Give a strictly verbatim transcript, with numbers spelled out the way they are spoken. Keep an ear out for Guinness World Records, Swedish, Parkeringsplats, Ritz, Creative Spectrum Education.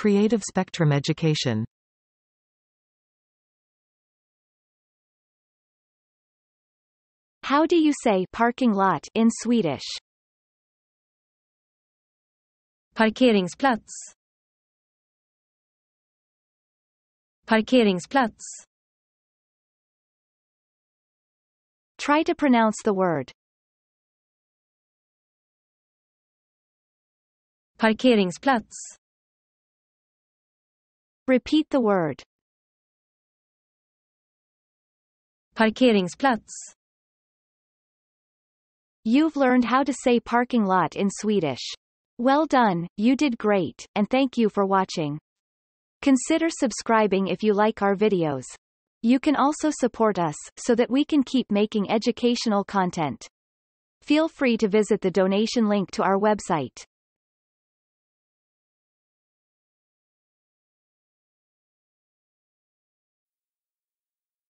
Creative Spectrum Education. How do you say parking lot in Swedish? Parkeringsplats. Parkeringsplats. Try to pronounce the word. Parkeringsplats. Repeat the word. Parkeringsplats. You've learned how to say parking lot in Swedish. Well done, you did great, and thank you for watching. Consider subscribing if you like our videos. You can also support us, so that we can keep making educational content. Feel free to visit the donation link to our website.